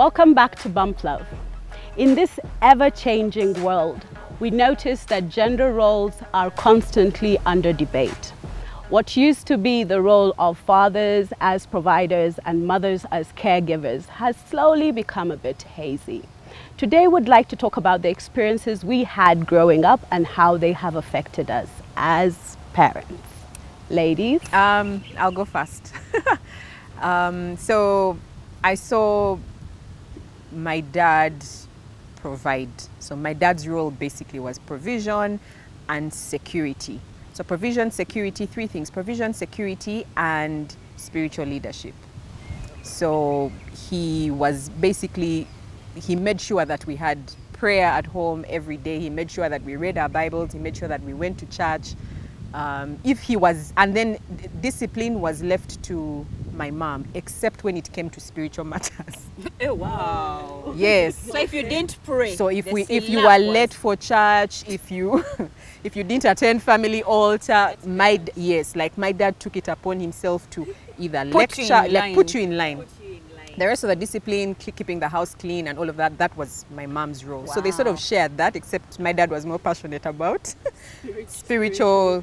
Welcome back to Bump Love. In this ever-changing world, we notice that gender roles are constantly under debate. What used to be the role of fathers as providers and mothers as caregivers has slowly become a bit hazy. Today we'd like to talk about the experiences we had growing up and how they have affected us as parents. Ladies? I'll go first. So I saw my dad provide. So my dad's role basically was provision and security. So provision, security, three things: provision, security, and spiritual leadership. So he was basically, he made sure that we had prayer at home every day. He made sure that we read our Bibles. He made sure that we went to church. If he was, and then discipline was left to my mom, except when it came to spiritual matters. Oh, wow. Yes. So if you didn't pray. So if you were late for church, if you didn't attend family altar, my dad took it upon himself to either put you in line. The rest of the discipline, keeping the house clean and all of that, that was my mom's role. Wow. So they sort of shared that, except my dad was more passionate about the spiritual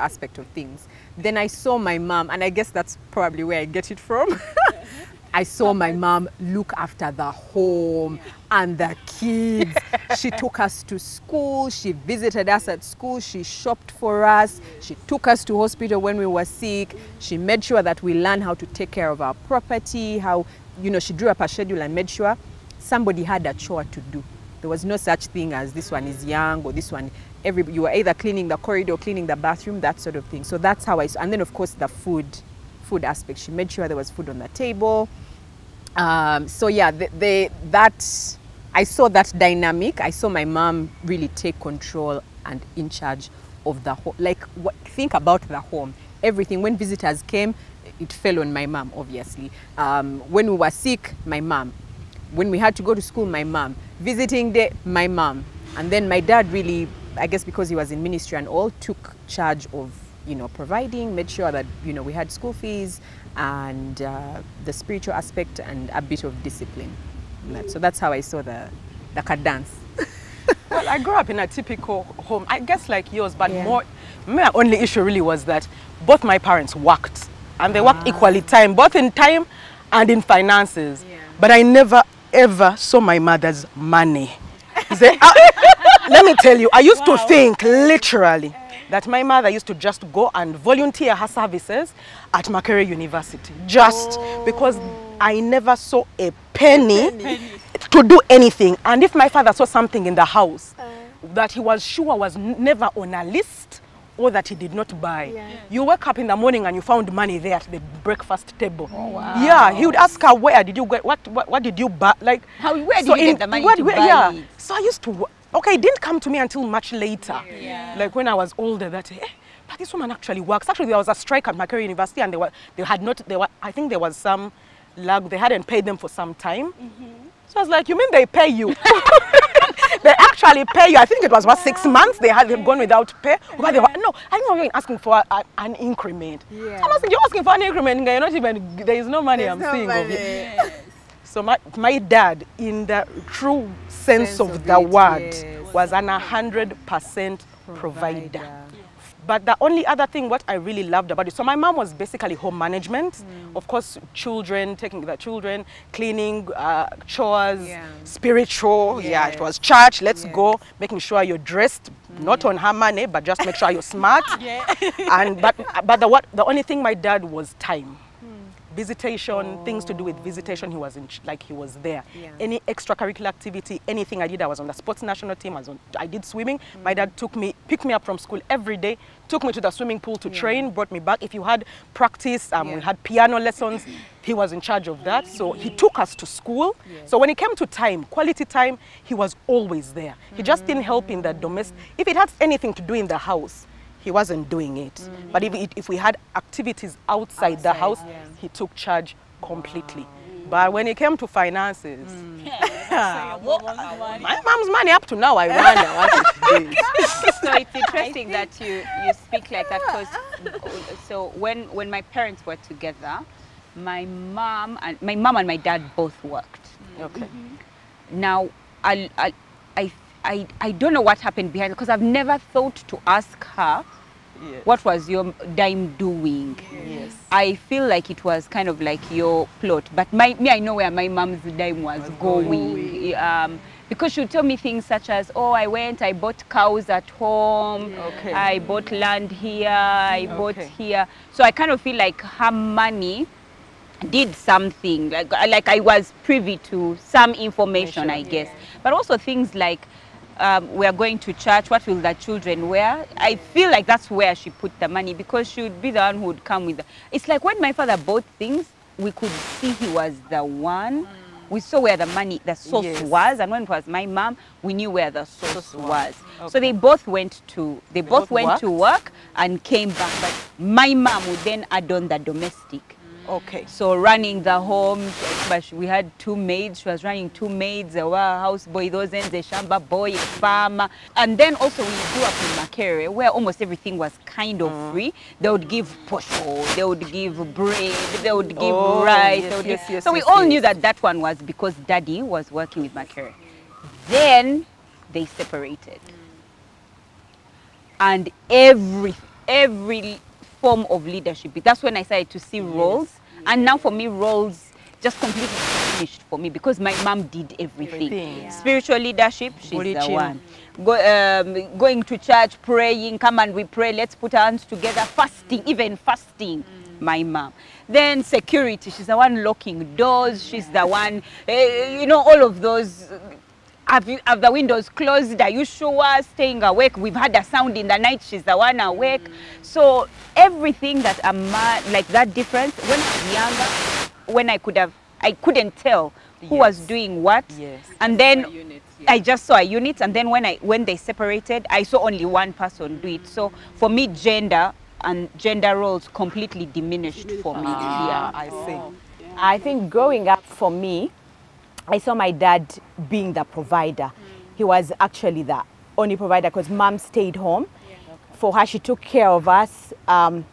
aspect of things. Then I saw my mom, and I guess that's probably where I get it from. I saw my mom look after the home and the kids. She took us to school. She visited us at school. She shopped for us. She took us to hospital when we were sick. She made sure that we learned how to take care of our property, how, you know, she drew up a schedule and made sure somebody had a chore to do. There was no such thing as this one is young or this one. You were either cleaning the corridor, cleaning the bathroom, that sort of thing. So that's how I saw. And then, of course, the food aspect. She made sure there was food on the table. I saw that dynamic. I saw my mom really take control and in charge of the home. Think about the home. Everything. When visitors came, it fell on my mom, obviously. When we were sick, my mom. When we had to go to school, my mom. Visiting day, my mom. And then my dad really, I guess because he was in ministry and all, took charge of, you know, providing, made sure that, you know, we had school fees and the spiritual aspect and a bit of discipline. So that's how I saw the cadence. Well, I grew up in a typical home, I guess like yours, but my only issue really was that both my parents worked, and they worked equally time, both in time and in finances. Yeah. But I never ever saw my mother's money. Let me tell you, I used to think literally that my mother used to just go and volunteer her services at Macquarie University, just because I never saw a penny to do anything. And if my father saw something in the house that he was sure was never on a list or that he did not buy, you wake up in the morning and you found money there at the breakfast table. Oh, wow. Yeah, he would ask her, where did you get, what did you buy? Like, where did you get the money to buy it? So I used to, okay, it didn't come to me until much later, like when I was older, that, but this woman actually works. Actually, there was a strike at Macquarie University, and I think there was some lag, they hadn't paid them for some time. So I was like, you mean they pay you? They actually pay you. I think it was about 6 months they had gone without pay. But they were, no, I think we were asking for an increment. So I'm asking, you're asking for an increment, you're not even, there is no money, I'm seeing. So my dad, in the true sense of the word, was an 100% provider. But the only other thing what I really loved about it, so my mom was basically home management, of course, children, taking the children, cleaning, chores, spiritual, it was church, let's go, making sure you're dressed, not on her money, but just make sure you're smart. And the only thing my dad was time. Visitation, things to do with visitation, he was in, he was there. Any extracurricular activity, anything I did, I was on the sports national team, I did swimming. My dad picked me up from school every day, took me to the swimming pool to train, brought me back. If you had practice, we had piano lessons, he was in charge of that. So he took us to school. So when it came to time, quality time, he was always there. He just didn't help in the domestic. If it had anything to do in the house, he wasn't doing it. But if we had activities outside the house, he took charge completely. But when it came to finances, my mom's money up to now, I wonder what it is. So it's interesting that you speak like that, because so when my parents were together, my mom and my dad both worked. Okay. Mm-hmm. Now, I don't know what happened behind, because I've never thought to ask her, yes, what was your dime doing. Yes. I feel like it was kind of like your plot, but I know where my mom's dime was going. Because she would tell me things such as, oh, I bought cows at home, yeah, okay, I bought land here, I okay bought here. So I kind of feel like her money did something, like I was privy to some information, I guess. Yeah. But also things like, we are going to church, what will the children wear? I feel like that's where she put the money, because she would be the one who would come with the... It's like when my father bought things, we could see he was the one. We saw where the money, the source, yes, was, and when it was my mom, we knew where the source was. Okay. So they both went to work and came back. But my mom would then add on the domestic. Okay. So running the home, but we had two maids. She was running two maids, a houseboy, those ends, a shamba boy, a farmer. And then also we grew up in Makerere, where almost everything was kind of free. They would give posho, they would give bread, they would give rice. Yes, yes, so we all knew that that one was because daddy was working with Makerere. Then they separated. And every form of leadership, that's when I started to see roles. And now for me, roles just completely finished for me, because my mom did everything. Yeah. Spiritual leadership, she's the one. Going to church, praying, come and we pray, let's put our hands together, fasting, even fasting, my mom. Then security, she's the one locking doors, she's the one, you know, all of those. Have the windows closed? Are you sure? Staying awake? We've had a sound in the night. She's the one awake. So everything that a man, like that difference, when I was younger, when I couldn't tell who was doing what. Yes. And then I just saw a unit. And then when they separated, I saw only one person do it. So for me, gender and gender roles completely diminished for me. I see. Yeah. I think growing up for me, I saw my dad being the provider. He was actually the only provider, because mom stayed home. Yeah. Okay. For her, she took care of us,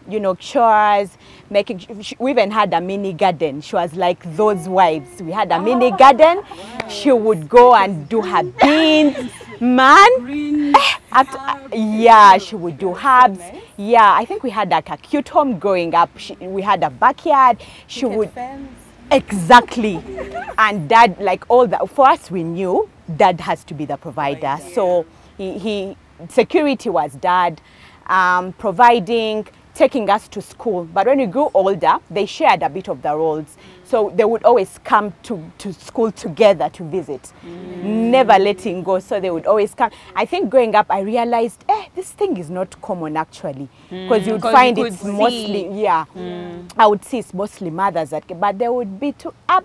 you know, chores, we even had a mini garden. She was like those wives. We had a mini garden. Wow. She would go and do her beans, man. Yeah, she would do herbs. Yeah, I think we had like a cute home growing up. We had a backyard. She would... Exactly. And dad, like all that, for us, we knew dad has to be the provider. So he security was dad, providing, taking us to school. But when we grew older, they shared a bit of the roles. So they would always come to school together to visit, never letting go. So they would always come. I think growing up, I realized, this thing is not common actually. Because you would find it's mostly, I would see it's mostly mothers, but there would be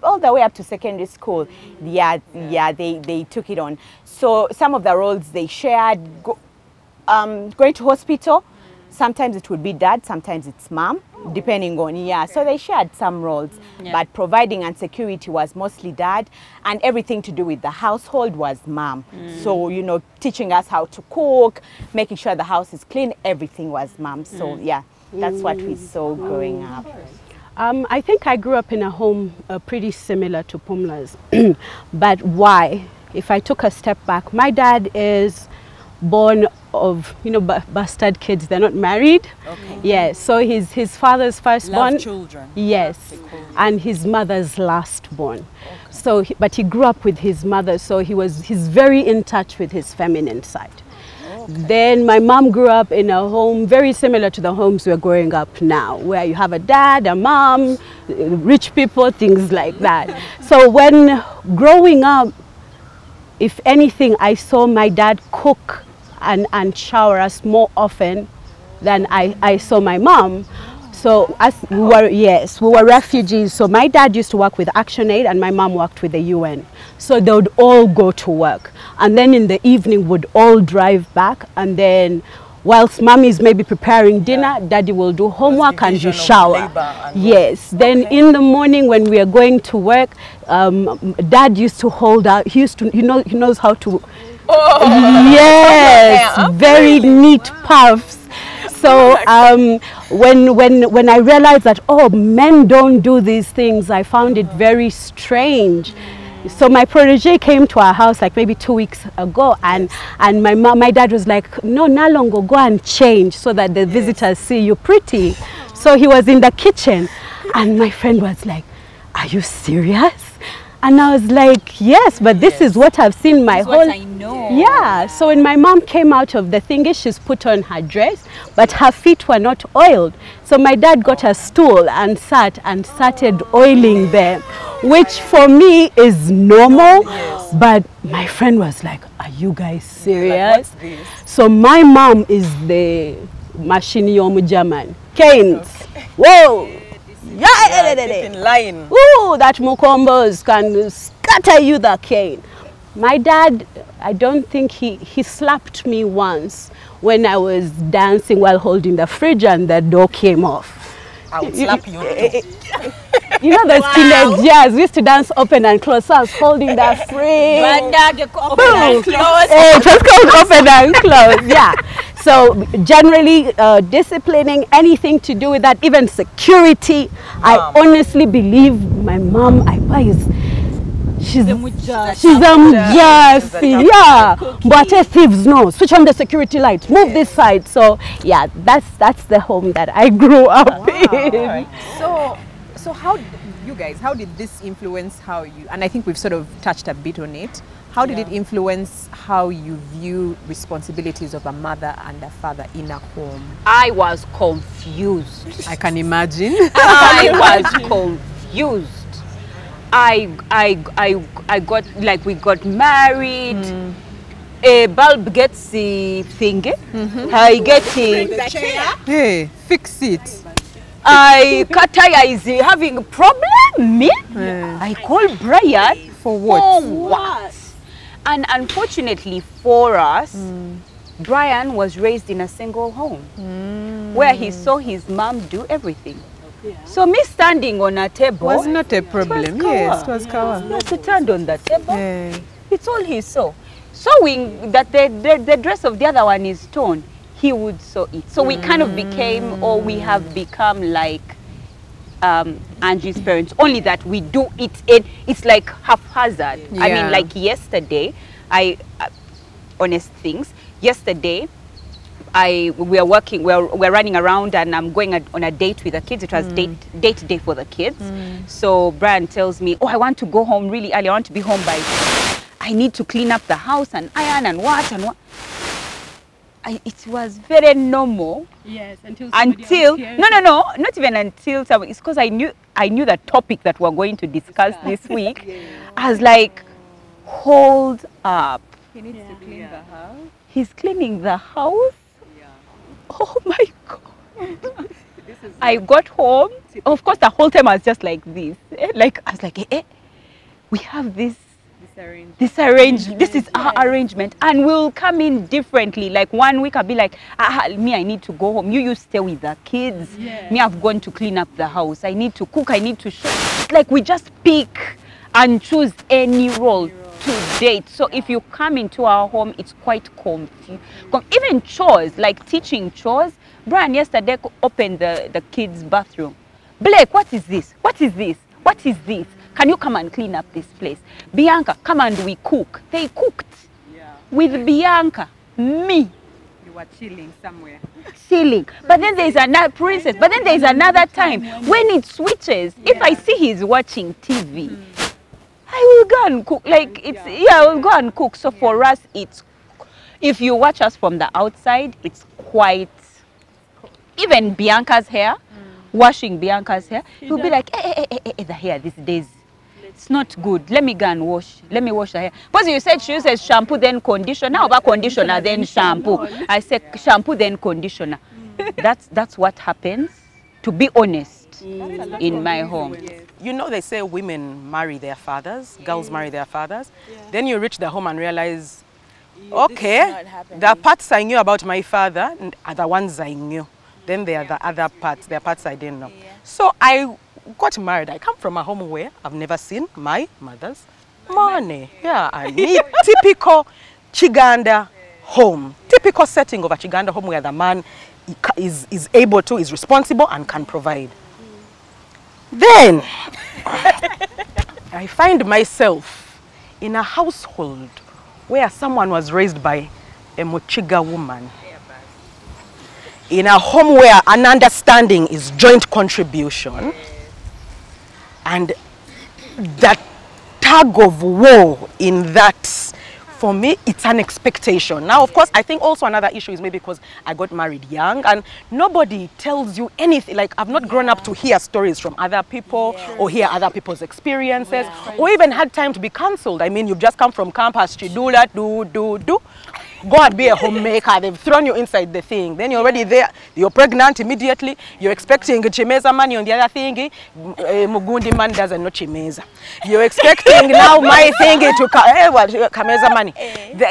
all the way up to secondary school. They took it on. So some of the roles they shared, going to hospital, sometimes it would be dad, sometimes it's mom, depending on, so they shared some roles, but providing and security was mostly dad, and everything to do with the household was mom. So, you know, teaching us how to cook, making sure the house is clean, everything was mom. So, that's what we saw growing up. I think I grew up in a home pretty similar to Pumla's, but why? If I took a step back, my dad is born of, you know, bastard kids. They're not married. Okay. Yeah, so his father's firstborn. Children. Yes, and his mother's lastborn. Okay. So, but he grew up with his mother, so he's very in touch with his feminine side. Okay. Then my mom grew up in a home very similar to the homes we're growing up now, where you have a dad, a mom, rich people, things like that. So when growing up, if anything, I saw my dad cook and shower us more often than I saw my mom. So we were refugees. So my dad used to work with Action Aid and my mom worked with the UN. So they would all go to work. And then in the evening would all drive back. And then whilst mommy is maybe preparing dinner, daddy will do homework and you shower. And then in the morning when we are going to work, dad used to hold out, he knows how to, very neat puffs. So when I realized that, oh, men don't do these things, I found it very strange. So my protégé came to our house like maybe 2 weeks ago, and my mom, my dad was like, no, Nalongo, go and change so that the visitors see you pretty. So he was in the kitchen, and my friend was like, are you serious? And I was like, yes, but this is what I've seen my whole... I know. Yeah, so when my mom came out of the thingy, she's put on her dress, but her feet were not oiled. So my dad got a stool and sat and started oiling them, which for me is normal. But my friend was like, are you guys serious? Like, what's this? So my mom is the Machiniomu German. Keynes. Okay. Whoa! Yeah, in line. Ooh, that Mukombos can scatter you the cane. My dad, I don't think he slapped me once when I was dancing while holding the fridge and the door came off. I would slap you. You know those teenage years, we used to dance open and close, so I was holding the fridge. It was called open and close, yeah. So generally, disciplining, anything to do with that, even security, I honestly believe my mom, she's a But thieves, no, switch on the security light, move this side. So yeah, that's the home that I grew up in. Right. So how, you guys, how did this influence how you, and I think we've sort of touched a bit on it, how did it influence how you view responsibilities of a mother and a father in a home? I was confused. I can imagine. I got, like, we got married. A bulb gets the thing. I get it. Hey, fix it. I Kataya is having a problem. Me? I call Brian. For what? For what? And unfortunately for us, Brian was raised in a single home where he saw his mom do everything. So me standing on a table was not a problem. It was kawa. He had to stand on the table. It's all he saw. Sewing that the dress of the other one is torn, he would sew it. So we kind of became, or we have become, like Angie's parents, only that we do it, it's like haphazard. I mean, like yesterday, honest things, yesterday we were running around, and I'm going on a date with the kids. It was date day for the kids. So Brian tells me, oh, I want to go home really early, I want to be home by, I need to clean up the house and iron and what and what. It was very normal. Yes, until no, not even until somebody, it's because I knew the topic that we're going to discuss this week. I was like, hold up. He needs to clean the house. He's cleaning the house. Oh my God. I got home. Of course, the whole time I was just like this. Like, I was like, we have this. This is our arrangement, and we'll come in differently. Like 1 week I'll be like, me, I need to go home, you stay with the kids, me, I've gone to clean up the house, I need to cook, I need to show. Like, we just pick and choose any role to date. So if you come into our home, it's quite comfy. Even chores, like teaching chores. Brian yesterday opened the kids' bathroom. Blake, what is this? What is this? What is this? Can you come and clean up this place? Bianca, come and we cook. They cooked with Bianca, me. You were chilling somewhere. Chilling. But then there's another princess. But then there's another time when it switches. If I see he's watching TV, I will go and cook. Like, I will go and cook. So for us, if you watch us from the outside, it's quite, even Bianca's hair, washing Bianca's hair, you'll be like, the hair these days, it's not good. Let me go and wash. Let me wash the hair. Because you said she uses shampoo then conditioner. How about conditioner then shampoo? I said shampoo then conditioner. That's what happens, to be honest, in my home. You know, they say women marry their fathers, girls marry their fathers. Then you reach the home and realize, okay, the parts I knew about my father are the ones I knew. Then there are the other parts, there are parts I didn't know. So I got married. I come from a home where I've never seen my mother's money. I mean, typical Chiganda home. Typical setting of a Chiganda home where the man is able to, is responsible and can provide. Then I find myself in a household where someone was raised by a Mochiga woman. In a home where an understanding is joint contribution, and that tug of war in that, for me, it's an expectation. Now, of course, I think also another issue is maybe because I got married young and nobody tells you anything. Like, I've not grown up to hear stories from other people or hear other people's experiences or even had time to be counseled. I mean, you've just come from campus, chidula, do. Go and be a homemaker. They've thrown you inside the thing. Then you're already there. You're pregnant immediately. You're expecting chimeza money on the other thingy. Mugundi man doesn't know chimeza. You're expecting now my thingy to kameza money.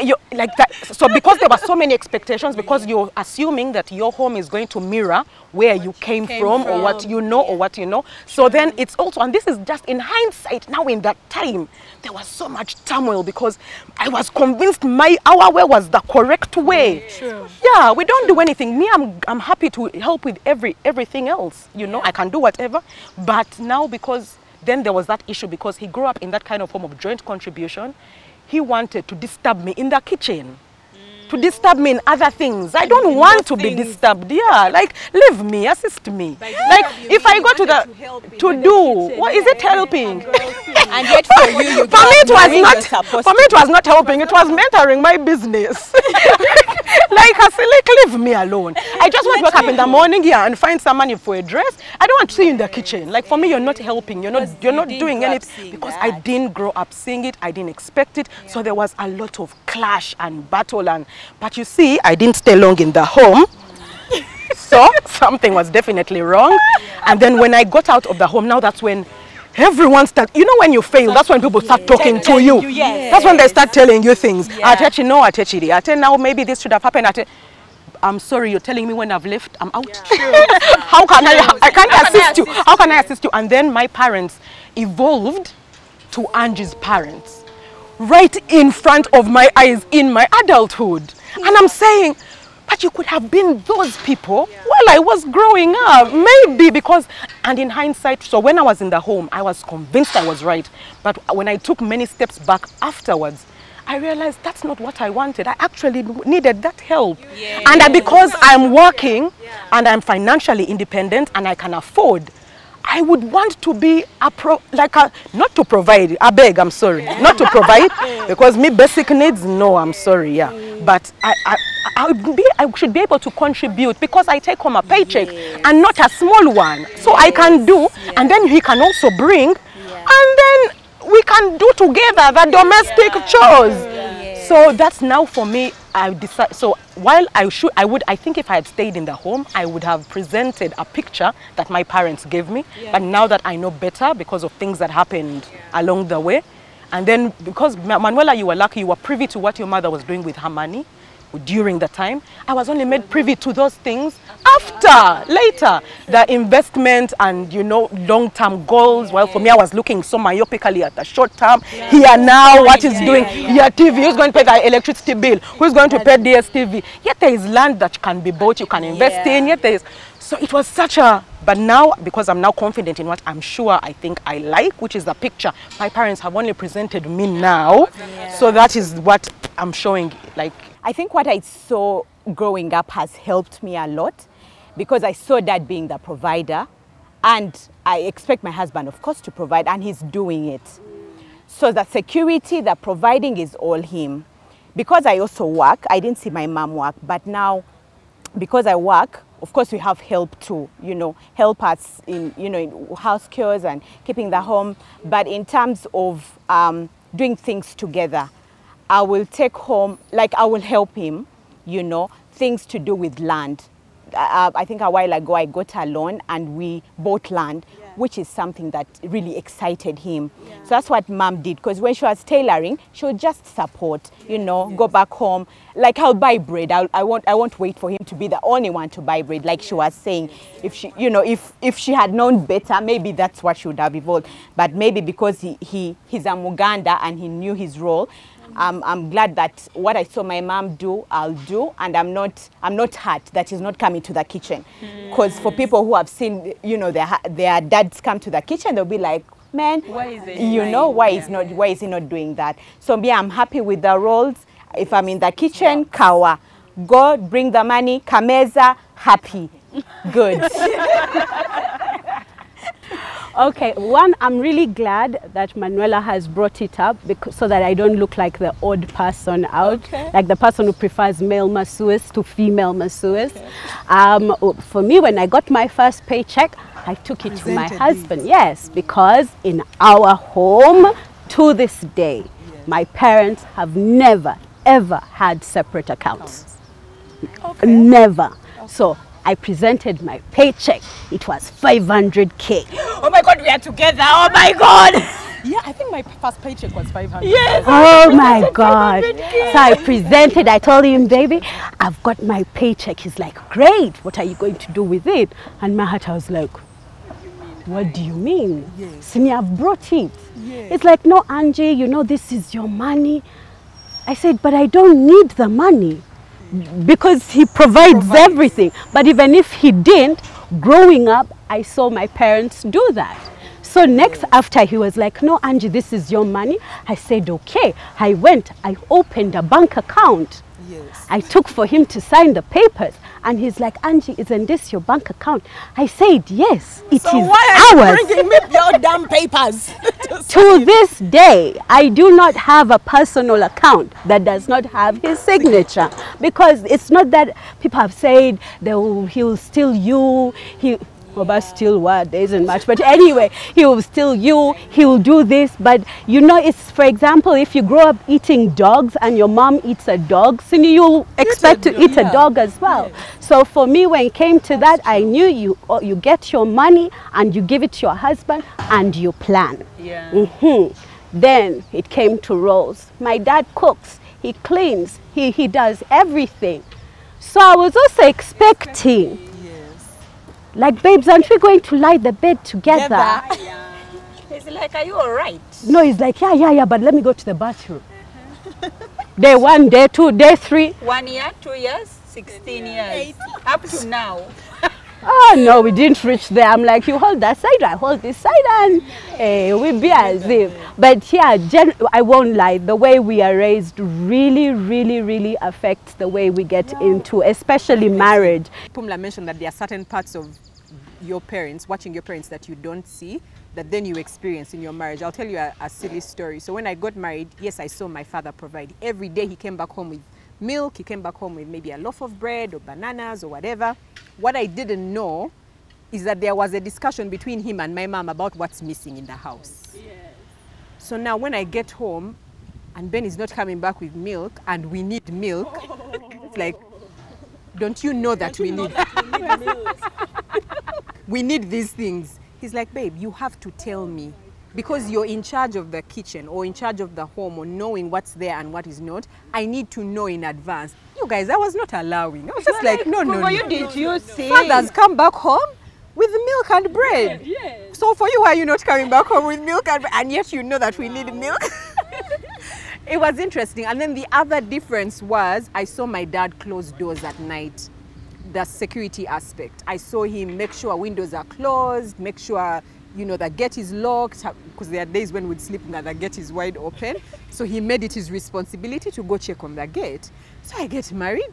You, like that. So because there were so many expectations, because you're assuming that your home is going to mirror where you came from or what you know or what you know. So then it's also, and this is just in hindsight, now in that time, there was so much turmoil because I was convinced our way was the correct way. Yeah, we don't do anything. Me, I'm happy to help with everything else. You know, I can do whatever. But now, because then there was that issue, because he grew up in that kind of form of joint contribution, he wanted to disturb me in the kitchen, to disturb me in other things. I don't want to be disturbed. Yeah, like, leave me, assist me. Like, if I go to the, to do, what is it helping? And yet for you, you for me it was not helping, it was mentoring my business. Like, leave me alone. I just want to wake up in the morning and find someone for a dress. I don't want to see you in the kitchen. Like, for me, you're not helping, you're not doing anything, because I didn't grow up seeing it, I didn't expect it. So there was a lot of clash and battle, and but you see, I didn't stay long in the home. So something was definitely wrong. And then when I got out of the home, now that's when everyone starts, you know, when you fail, that's when people start talking to you. That's when they start telling you things. Atechi, no, atechi, ate, now maybe this should have happened. Ate, I'm sorry, you're telling me when I've left, I'm out. How can I can't assist you. How can I assist you? And then my parents evolved to Angie's parents, right in front of my eyes in my adulthood. And I'm saying, but you could have been those people while I was growing up, maybe, because, and in hindsight, so when I was in the home, I was convinced I was right. But when I took many steps back afterwards, I realized that's not what I wanted. I actually needed that help. And because I'm working and I'm financially independent and I can afford, I would want to be not to provide, I beg, I'm sorry, not to provide, because me basic needs, no, I'm sorry, yeah. But I should be able to contribute, because I take home a paycheck and not a small one. So I can do, and then he can also bring, and then we can do together the domestic chores. So that's now for me, I decide. So while I think if I had stayed in the home, I would have presented a picture that my parents gave me. But now that I know better, because of things that happened along the way, and then because Manuela, you were lucky, you were privy to what your mother was doing with her money during the time. I was only made privy to those things later, the investment and, you know, long-term goals. Well, for me, I was looking so myopically at the short term, here now, what is doing, TV, who's going to pay the electricity bill, who's going to pay DSTV, yet there is land that can be bought, you can invest in, yet there is, so it was such a, but now, because I'm now confident in what I'm sure I think I like, which is the picture my parents have only presented me now, so that is what I'm showing, like, I think what I saw growing up has helped me a lot, because I saw Dad being the provider, and I expect my husband, of course, to provide, and he's doing it. So the security, the providing is all him. Because I also work, I didn't see my mom work, but now because I work, of course we have help to, you know, help us in, you know, in house chores and keeping the home. But in terms of doing things together, I will take home, like I will help him, you know, things to do with land. I think a while ago I got a loan and we bought land, which is something that really excited him. So that's what Mom did, because when she was tailoring, she would just support, you know, go back home. Like, I'll buy bread. I won't wait for him to be the only one to buy bread, like she was saying. If she, you know, if she had known better, maybe that's what she would have evolved. But maybe because he's a Muganda and he knew his role, I'm glad that what I saw my mom do, I'll do, and I'm not hurt that she's not coming to the kitchen. Because for people who have seen, you know, their dads come to the kitchen, they'll be like, man, why is it, you know, why is he not doing that? So yeah, I'm happy with the roles. If I'm in the kitchen, yeah. Kawa, go bring the money, kameza, happy, good. Okay, one, I'm really glad that Manuela has brought it up because, so that I don't look like the odd person out, okay. Like the person who prefers male masseurs to female masseurs. Okay. For me, when I got my first paycheck, I took it to my husband, yes, because in our home to this day, yes. My parents have never, ever had separate accounts. Okay. Never. Okay. So I presented my paycheck. It was 500K. Oh my God, we are together. Oh my God. Yeah, I think my first paycheck was 500. Yes. Oh my God. So I presented, I told him, baby, I've got my paycheck. He's like, great. What are you going to do with it? And my heart, I was like, what do you mean? Yes. I've brought it. Yes. It's like, no, Angie, you know, this is your money. I said, but I don't need the money. Because he provides everything. But even if he didn't, growing up, I saw my parents do that. So next, after he was like, no, Angie, this is your money. I said, okay. I went, I opened a bank account. Yes. I took for him to sign the papers. And he's like, Angie, isn't this your bank account? I said, yes, it is ours. So why are you bringing me your damn papers? To this day, I do not have a personal account that does not have his signature. Because it's not that people have said he'll steal you. But still what? There isn't much. But anyway, he'll steal you. He'll do this. But, you know, it's, for example, if you grow up eating dogs and your mom eats a dog, so you'll expect to eat a dog as well. Yeah. So for me, when it came to that, I knew you get your money and you give it to your husband and you plan. Yeah. Mm-hmm. Then it came to roles. My dad cooks. He cleans. He does everything. So I was also expecting... Like, babes, aren't we going to lie the bed together? Yeah. He's like, are you all right? No, he's like, yeah, but let me go to the bathroom. Day one, day two, day three. 1 year, 2 years, 16 years. 8. Up to now. Oh, no, we didn't reach there. I'm like, you hold that side, I hold this side, and we'll be as if. But yeah, I won't lie. The way we are raised really, really, really affects the way we get into, especially marriage. Pumla mentioned that there are certain parts of your parents, watching your parents, that you don't see, that then you experience in your marriage. I'll tell you a silly story. So when I got married, yes, I saw my father provide. Every day he came back home with milk, he came back home with maybe a loaf of bread or bananas or whatever. What I didn't know is that there was a discussion between him and my mom about what's missing in the house. Yes. So now when I get home and Ben is not coming back with milk and we need milk, it's like, don't you know that we need milk? We need these things. He's like, babe, you have to tell me. Because you're in charge of the kitchen or in charge of the home or knowing what's there and what is not, I need to know in advance. You guys, I was not allowing. I was just like, no. Did you see? Fathers come back home with milk and bread. Yes. So for you, why are you not coming back home with milk and bread? And yet you know that we need milk. It was interesting. And then the other difference was I saw my dad close doors at night. The security aspect. I saw him make sure windows are closed, make sure... You know, the gate is locked, because there are days when we'd sleep and the gate is wide open. So he made it his responsibility to go check on the gate. So I get married,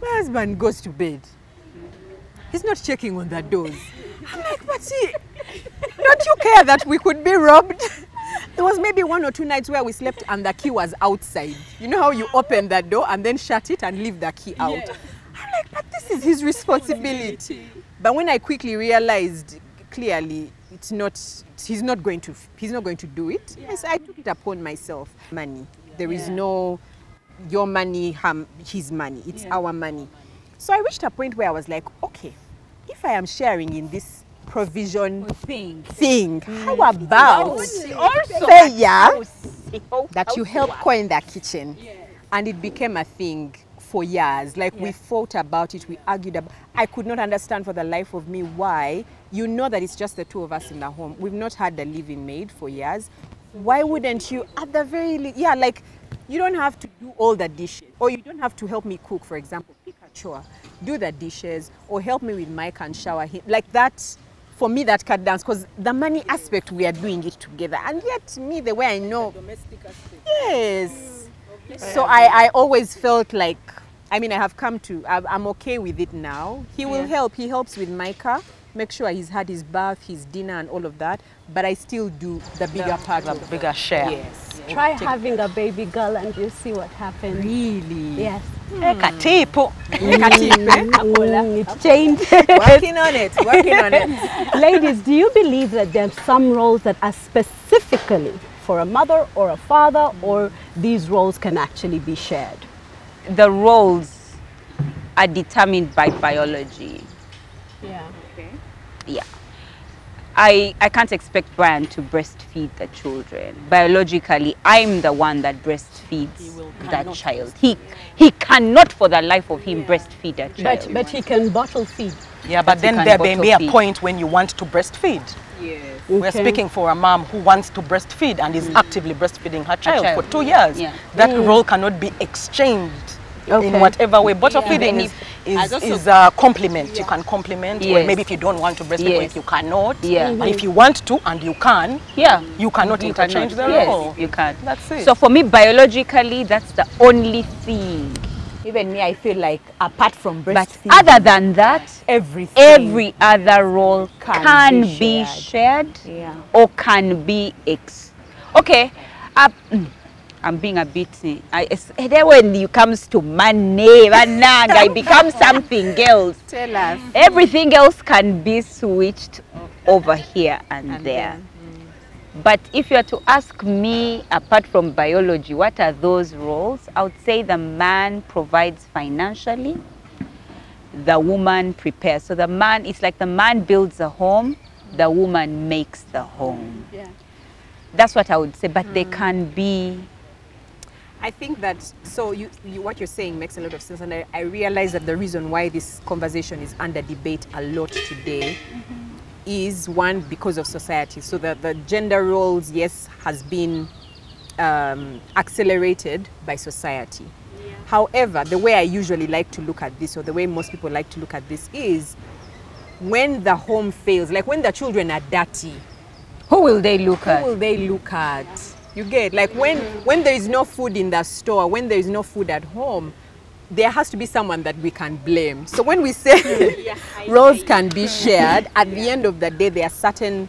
my husband goes to bed. He's not checking on the doors. I'm like, but see, don't you care that we could be robbed? There was maybe 1 or 2 nights where we slept and the key was outside. You know how you open the door and then shut it and leave the key out? Yes. I'm like, but this is his responsibility. But when I quickly realized clearly, he's not going to do it. Yeah. So I took it upon myself. Money. There is no your money, his money. It's our money. So I reached a point where I was like, okay, if I am sharing in this provision thing, how about that you help coin the kitchen? Yeah. And it became a thing for years. Like we fought about it, we argued about. I could not understand for the life of me why. You know that it's just the two of us in the home. We've not had the living maid for years. Why wouldn't you, at the very least, like You don't have to do all the dishes, or you don't have to help me cook, for example, pick a chore, do the dishes, or help me with Micah and shower him. Like that, for me, that cut down, because the money aspect, we are doing it together. And yet, me, the way I know... The domestic aspect. Yes. Okay. So I always felt like, I mean, I have come to, I'm okay with it now. He will help. He helps with Micah, make sure he's had his bath, his dinner, and all of that. But I still do the bigger part of the bigger share. Yes. Yes. Try having a baby girl and you see what happens. Really? Yes. It changed. Working on it. Working on it. Ladies, do you believe that there are some roles that are specifically for a mother or a father, or these roles can actually be shared? The roles are determined by biology. Yeah. Okay. Yeah. I can't expect Brian to breastfeed the children. Biologically, I'm the one that breastfeeds that child. He cannot for the life of him breastfeed a child. But he can bottle feed. Yeah, but then there may be a point when you want to breastfeed. Yes. Okay. We're speaking for a mom who wants to breastfeed and is actively breastfeeding her child for 2 years. Yeah. That role cannot be exchanged. Okay. In whatever way. Bottle feeding is a compliment. You can compliment. Yes. Well, maybe if you don't want to breastfeed, or if you cannot. Yeah. And if you want to and you can, you cannot interchange the role. You can. That's it. So for me, biologically, that's the only thing. Even me, I feel like apart from breastfeeding. But other than that, every other role can be shared or can be okay. I'm being a bit, then when it comes to money, I become something else. Tell us. Everything else can be switched over here and there. But if you are to ask me, apart from biology, what are those roles? I would say the man provides financially, the woman prepares. So the man, it's like the man builds a home, the woman makes the home. Yeah. That's what I would say, but they can be... I think that, so what you're saying makes a lot of sense, and I realize that the reason why this conversation is under debate a lot today is one, because of society. So that the gender roles, yes, has been accelerated by society. Yeah. However, the way I usually like to look at this, or the way most people like to look at this, is when the home fails, like when the children are dirty, who will they look at? Who will they look at? You get, like when there is no food in the store, when there is no food at home, there has to be someone that we can blame. So when we say roles can be shared, at the end of the day, there are certain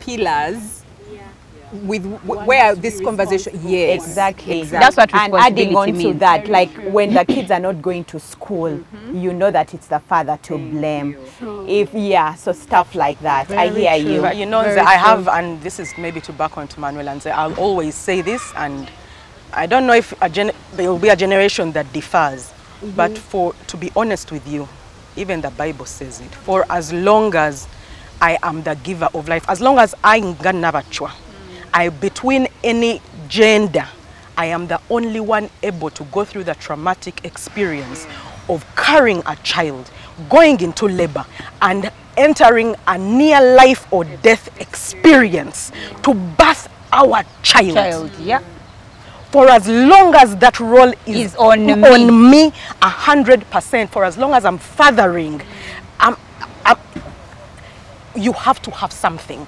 pillars with where this conversation. Yes, exactly. That's what responsibility means. And adding on to that, like when the kids are not going to school, you know that it's the father to blame. If so stuff like that. Very true. But you know, I have, and this is maybe to back onto Manuela and say, I'll always say this, and I don't know if there will be a generation that differs, but to be honest with you, even the Bible says it. For as long as I am the giver of life, as long as I nganabachwa. Between any gender, I am the only one able to go through the traumatic experience of carrying a child, going into labor, and entering a near-life or death experience to birth our child. For as long as that role is on me, 100%, for as long as I'm fathering, you have to have something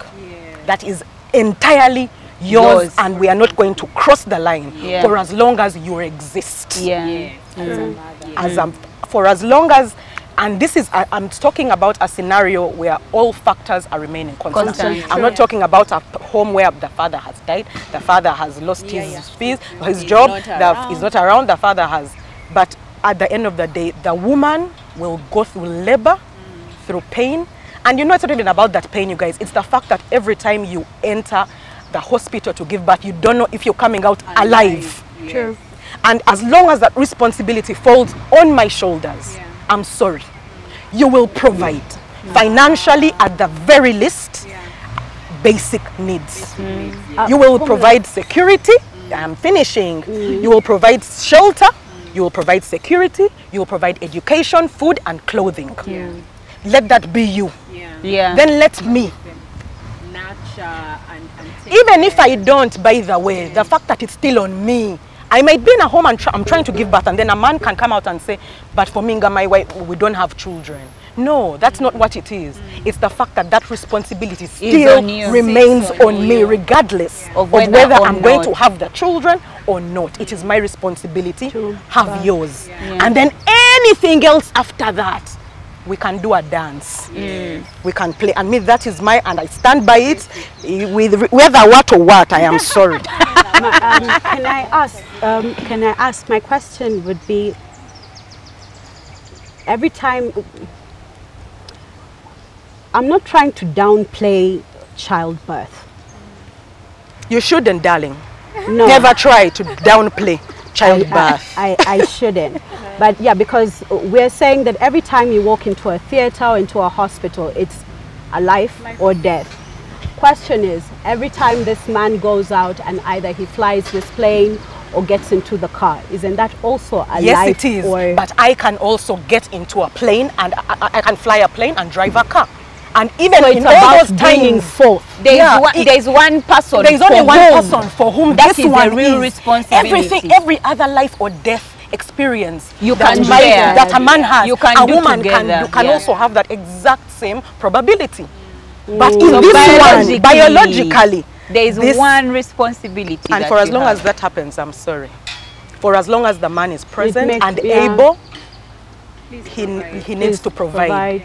that is entirely yours, and we are not going to cross the line for as long as you exist. For as long as, and this is, I'm talking about a scenario where all factors are remaining constant. I'm not talking about a home where the father has died, the father has lost his job, is not around, the father has, but at the end of the day, the woman will go through labor, through pain. And you know, it's not even about that pain, you guys. It's the fact that every time you enter the hospital to give birth, you don't know if you're coming out alive. True. And as long as that responsibility falls on my shoulders, I'm sorry. You will provide financially, at the very least, basic needs. You will provide security. I'm finishing. You will provide shelter. You will provide security. You will provide education, food, and clothing. Let that be you. Then let me and take even care. If I don't, by the way, the fact that it's still on me. I might be in a home and I'm trying to give birth, and then a man can come out and say, but for me and my wife, we don't have children. No, that's not what it is. It's the fact that that responsibility still remains on me, regardless of whether I'm going to have the children or not. It is my responsibility to have yours. And then anything else after that, we can do a dance. We can play. I mean, that is my, and I stand by it, with whether what or what, I am sorry. Can I ask, my question would be, every time, I'm not trying to downplay childbirth. You shouldn't, darling. No. Never try to downplay childbirth. I shouldn't. But yeah, because we're saying that every time you walk into a theater or into a hospital, it's a life or death. Question is, every time this man goes out and either he flies this plane or gets into the car, isn't that also a life? Yes, it is. Or but I can also get into a plane, and I can fly a plane and drive a car. And even so in all those timing forth, there's only one person for whom that is the real responsibility. Everything, every other life or death experience that a man has, a woman can also have that exact same probability. But in so this biologically there is one responsibility. And for as long as that happens, I'm sorry, for as long as the man is present and able, he needs to provide.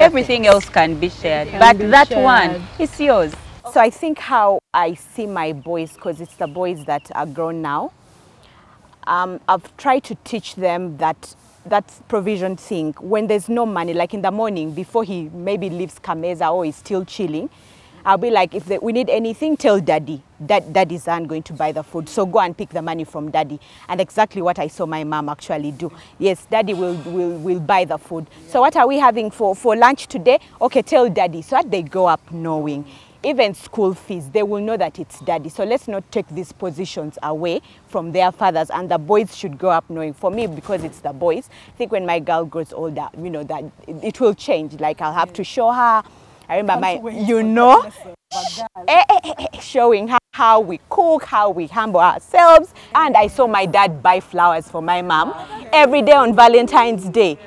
Everything else can be shared, but that one is yours. So I think how I see my boys, because it's the boys that are grown now, I've tried to teach them that provision thing. When there's no money, like in the morning before he maybe leaves Kameza or is still chilling, I'll be like, if we need anything, tell daddy. Daddies aren't going to buy the food, so go and pick the money from daddy. And exactly what I saw my mom actually do. Yes, daddy will buy the food. So what are we having for lunch today? Okay, tell daddy. So that they grow up knowing. Even school fees, they will know that it's daddy. So let's not take these positions away from their fathers, and the boys should grow up knowing. For me, because it's the boys, I think when my girl grows older, you know, that it will change. Like I'll have to show her, I remember my, you know, showing her how we cook, how we humble ourselves. And I saw my dad buy flowers for my mom every day on Valentine's Day.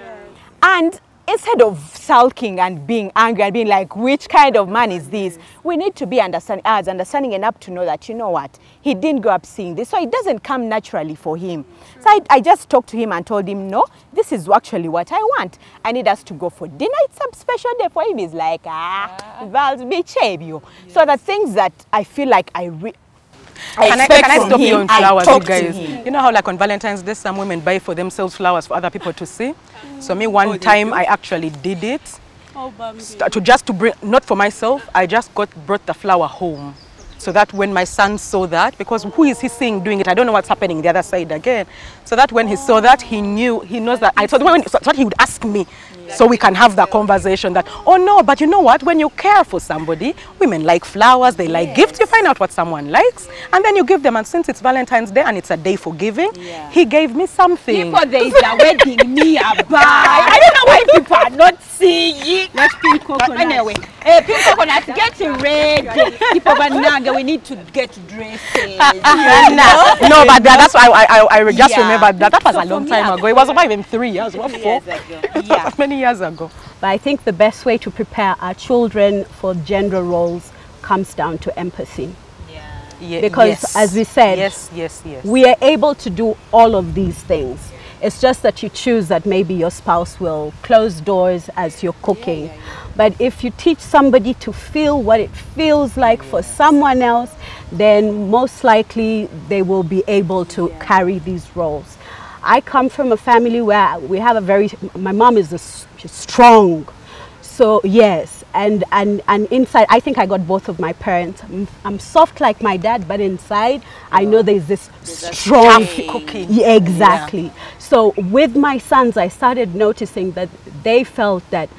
And instead of sulking and being angry and being like, which kind of man is this? We need to be understanding enough to know that, you know what, he didn't grow up seeing this, so it doesn't come naturally for him. So I just talked to him and told him, no, this is actually what I want. I need us to go for dinner. It's a special day for him. He's like, so the things that I feel like I stop you on flowers, you guys? You know how like on Valentine's Day, some women buy for themselves flowers for other people to see? So me one time, I actually did it. Just to bring, not for myself, I just brought the flower home. So that when my son saw that, because who is he seeing doing it? I don't know what's happening the other side again. So that when he saw that, he knows that. So he would ask me, so we can have that conversation that, oh no, but you know what? When you care for somebody, women like flowers, they like gifts. You find out what someone likes, and then you give them. And since it's Valentine's Day and it's a day for giving, he gave me something. People, there is a wedding nearby. I don't know why people are not seeing. Let's pink coconut. Anyway, pink coconut, get ready. People, we need to get dressed. No, but that's why I just remembered that. That was a long time ago. It was about even 3 years, what, 4? Yeah. Many years ago. But I think the best way to prepare our children for gender roles comes down to empathy. Because as we said, we are able to do all of these things. It's just that you choose that maybe your spouse will close doors as you're cooking. But if you teach somebody to feel what it feels like for someone else, then most likely they will be able to carry these roles. I come from a family where we have a very, my mom is strong. So yes, and inside, I think I got both of my parents. I'm soft like my dad, but inside, I know there's this strong cooking. Yeah, exactly. Yeah. So with my sons, I started noticing that they felt that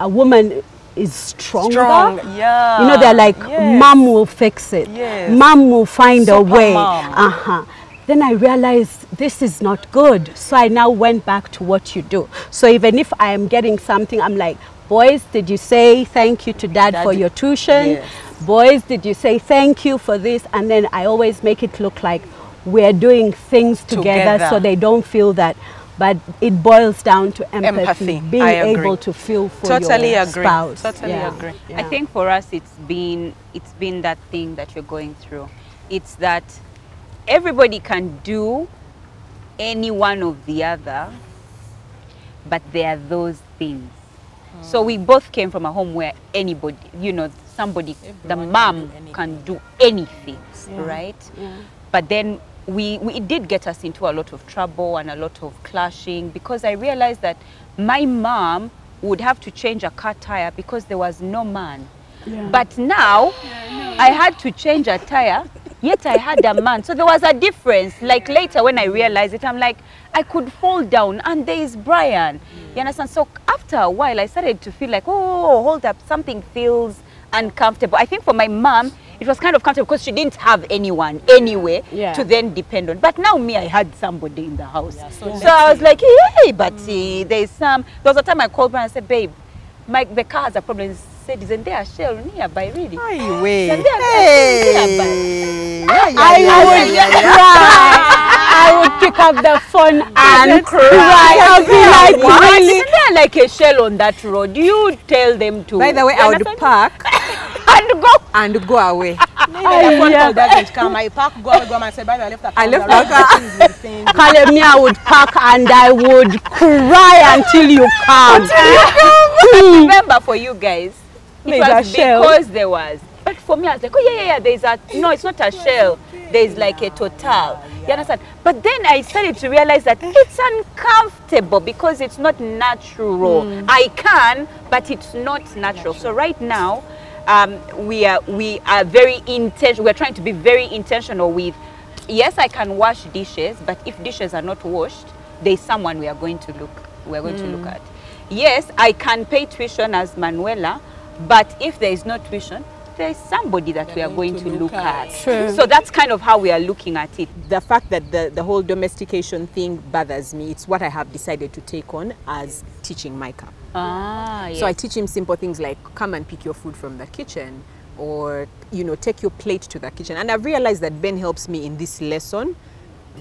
a woman is stronger. You know, they're like, mom will fix it. Mom will find a way. Then I realized this is not good. So I now went back to what you do. So even if I am getting something, I'm like, boys, did you say thank you to dad for your tuition? boys, did you say thank you for this? And then I always make it look like we're doing things together so they don't feel that. But it boils down to empathy. Being able to feel for your spouse. Totally agree. Yeah. I think for us it's been that thing that you're going through. It's that everybody can do any one of the other, but there are those things. Mm. So we both came from a home where anybody, you know, somebody, everyone, the mom can do anything, yeah. Right? Yeah. But then it did get us into a lot of trouble and a lot of clashing, because I realized that my mom would have to change a car tire because there was no man. Yeah. But now, yeah, I had to change a tire, yet I had a man. So there was a difference. Like later when I realized it, I'm like, I could fall down and there is Brian. Mm. You understand? So after a while, I started to feel like, oh, hold up, something feels uncomfortable. I think for my mom, it was kind of comfortable because she didn't have anyone anyway, yeah, to then depend on. But now me, I had somebody in the house. Yeah, so I was like, hey, but there's some. There was a time I called Brian and said, babe, the cars are problem. He said, isn't there a shell nearby, really? I would pick up the phone and cry. I'll be like, what? Isn't there like a shell on that road? You tell them to. By the way, I would park. And go away. I would park and I would cry until you come. But remember, for you guys, it was because there was. But for me, I was like, oh yeah, there's a, no, it's not a shell. There's like a total. You understand? But then I started to realize that it's uncomfortable because it's not natural. Mm. I can, but it's not natural. So right now, we are very intentional. We're trying to be very intentional with, yes, I can wash dishes, but if dishes are not washed, there's someone we are going to look at. Yes, I can pay tuition as Manuela, but if there is no tuition, there is somebody that we are going to look at. True. So that's kind of how we are looking at it. The fact that the whole domestication thing bothers me, it's what I have decided to take on as teaching Micah. Ah, yes. So I teach him simple things like, come and pick your food from the kitchen, or, you know, take your plate to the kitchen. And I've realized that Ben helps me in this lesson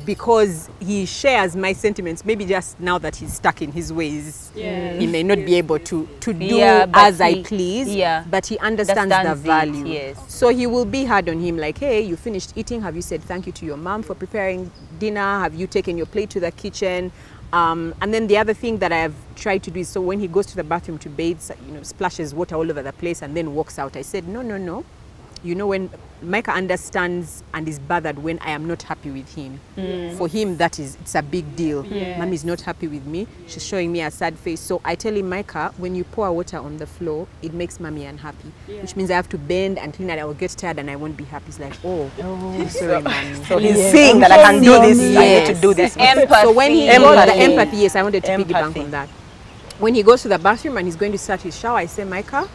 because he shares my sentiments. Maybe just now that he's stuck in his ways, yes, he may not be able to do, yeah, as I please, yeah, but he understands the value. Yes. So he will be hard on him, like, hey, you finished eating, have you said thank you to your mom for preparing dinner, have you taken your plate to the kitchen? And then the other thing that I've tried to do is, so when he goes to the bathroom to bathe, you know, splashes water all over the place and then walks out, I said, no. You know, when Micah understands and is bothered when I am not happy with him. Mm. For him, it's a big deal. Yeah. Mom is not happy with me. She's showing me a sad face. So I tell him, Micah, when you pour water on the floor, it makes mommy unhappy, yeah, which means I have to bend and clean and I will get tired and I won't be happy. He's like, oh sorry, mommy. So he's seeing that I can do this, yes. I need to do this. Empathy. So when he got the empathy, yes, I wanted to piggyback on that. When he goes to the bathroom and he's going to start his shower, I say, Micah,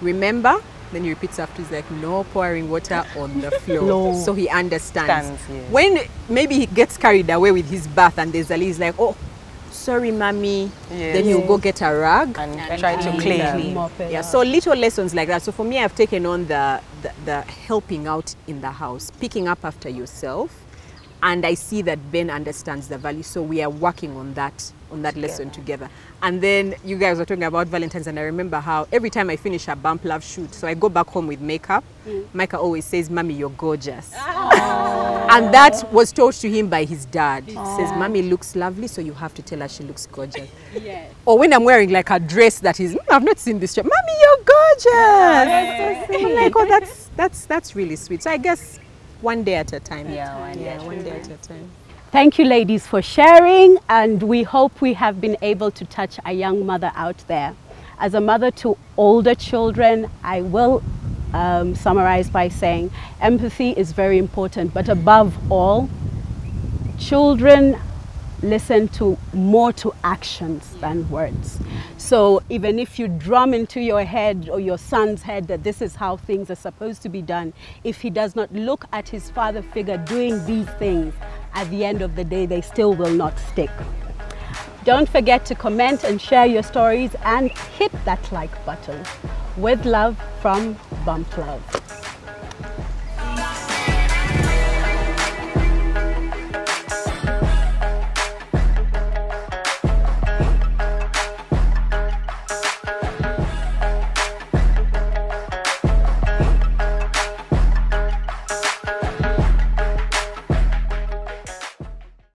remember. Then he repeats after, he's like, no pouring water on the floor. No. So he understands. Yes. When maybe he gets carried away with his bath and there's a leak, he's like, oh, sorry, mommy. Yes. Then he'll go get a rag and try to clean. Yeah, so little lessons like that. So for me, I've taken on the helping out in the house, picking up after yourself. And I see that Ben understands the value. So we are working on that lesson together. And then you guys were talking about Valentine's, and I remember how every time I finish a Bump Love shoot, so I go back home with makeup, Micah always says, mommy, you're gorgeous. And that was told to him by his dad. He says, mommy looks lovely, so you have to tell her she looks gorgeous. Yes. Or when I'm wearing like a dress that is, I've not seen this dress, mommy, you're gorgeous. Yes. I'm like, oh, that's really sweet. So I guess one day at a time. Yeah, one day at a time. Thank you, ladies, for sharing, and we hope we have been able to touch a young mother out there. As a mother to older children, I will summarize by saying empathy is very important, but above all, children listen to more to actions than words. So even if you drum into your head or your son's head that this is how things are supposed to be done, if he does not look at his father figure doing these things, at the end of the day, they still will not stick. Don't forget to comment and share your stories and hit that like button. With love from Bump Love.